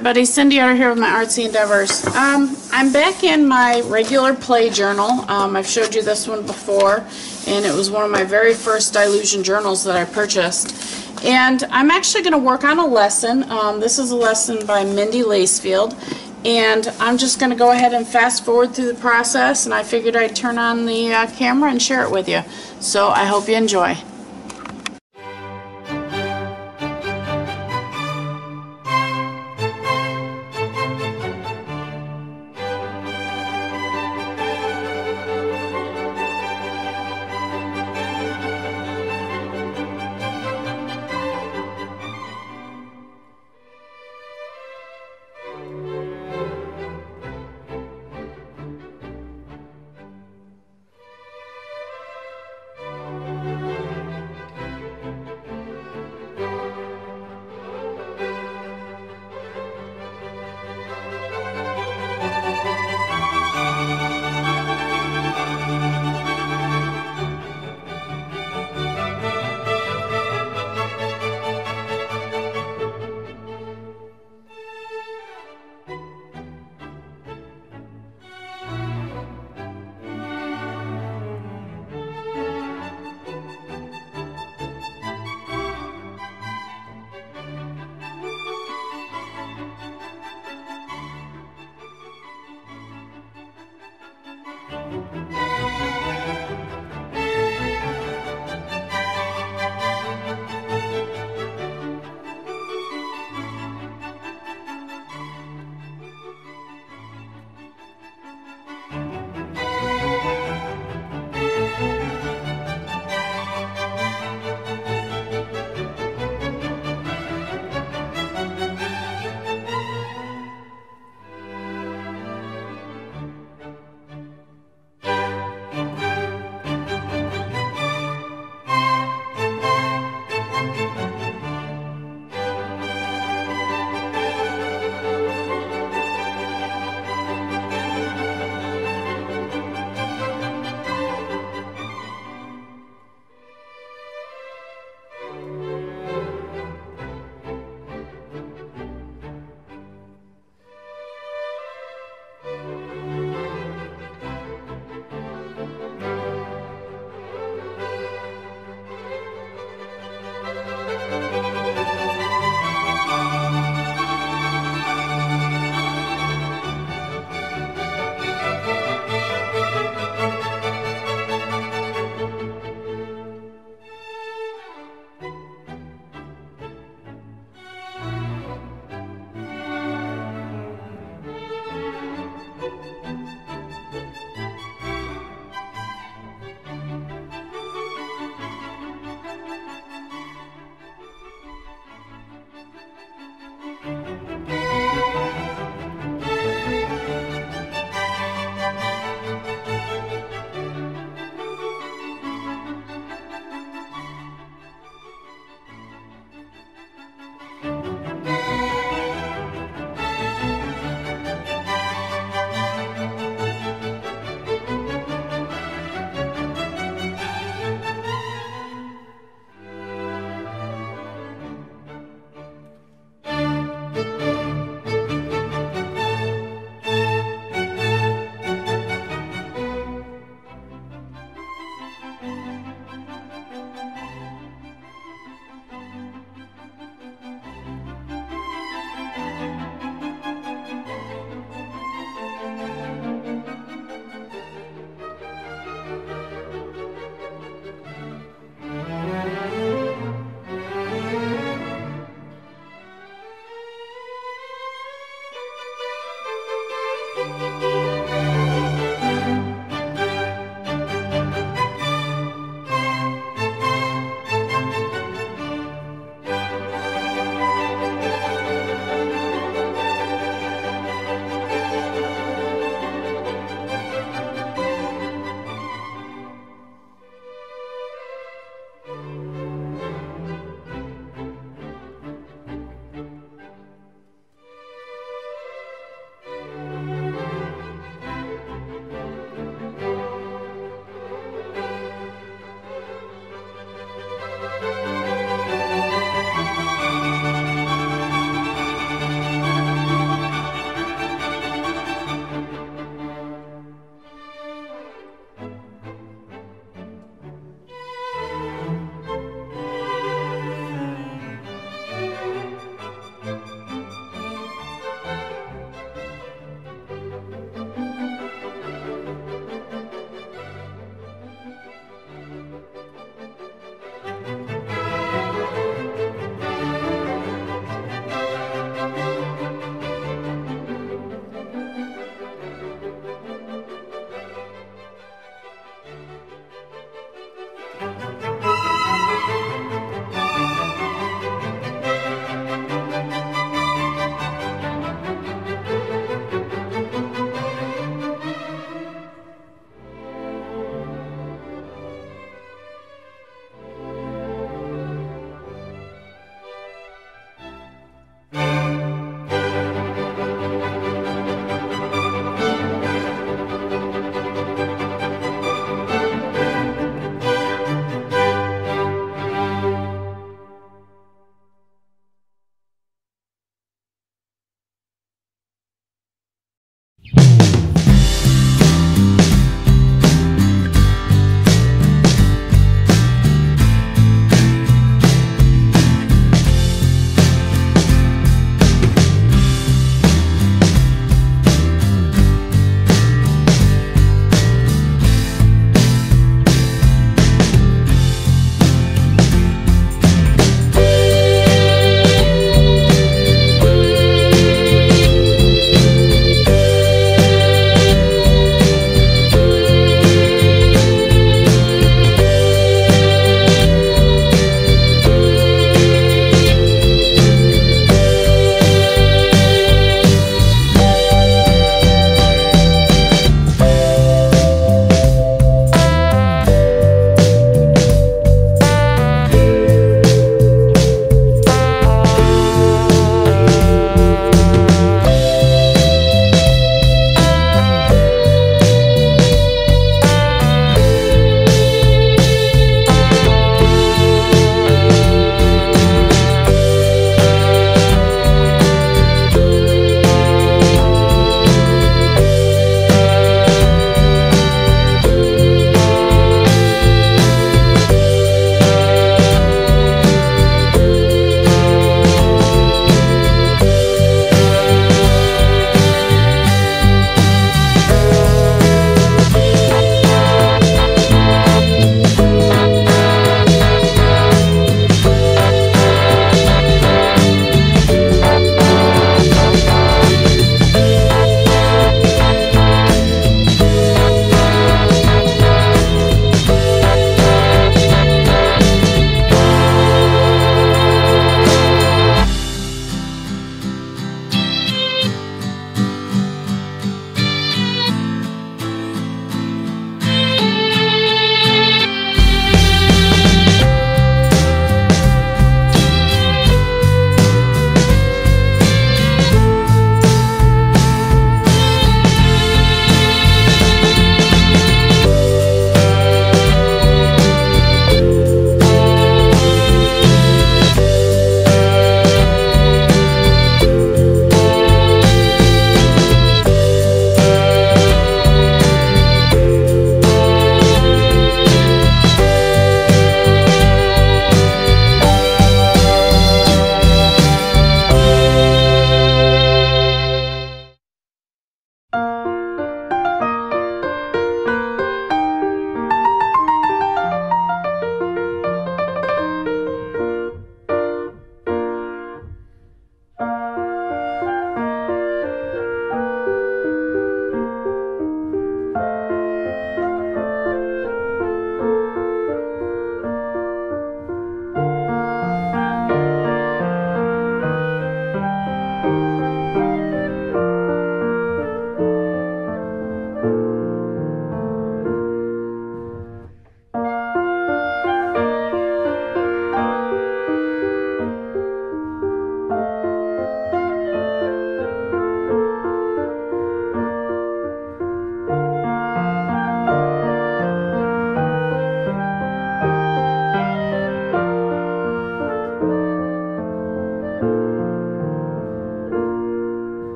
everybody, Cindy Utter here with my Artsy Endeavors. I'm back in my regular play journal. I've showed you this one before, and it was one of my very first Dilution journals that I purchased. And I'm actually going to work on a lesson. This is a lesson by Mindy Lacefield, and I'm just going to go ahead and fast forward through the process, and I figured I'd turn on the camera and share it with you. So I hope you enjoy.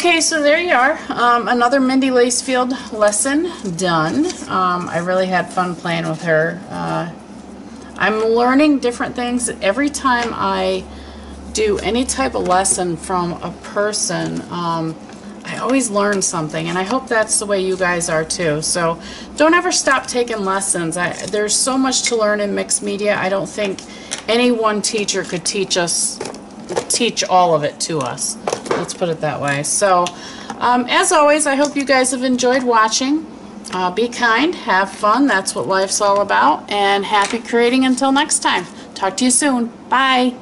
Okay, so there you are. Another Mindy Lacefield lesson done. I really had fun playing with her. I'm learning different things. Every time I do any type of lesson from a person, I always learn something, and I hope that's the way you guys are too. So don't ever stop taking lessons. There's so much to learn in mixed media. I don't think any one teacher could teach all of it to us. Let's put it that way. So as always, I hope you guys have enjoyed watching. Be kind, have fun, that's what life's all about, and happy creating until next time. Talk to you soon. Bye.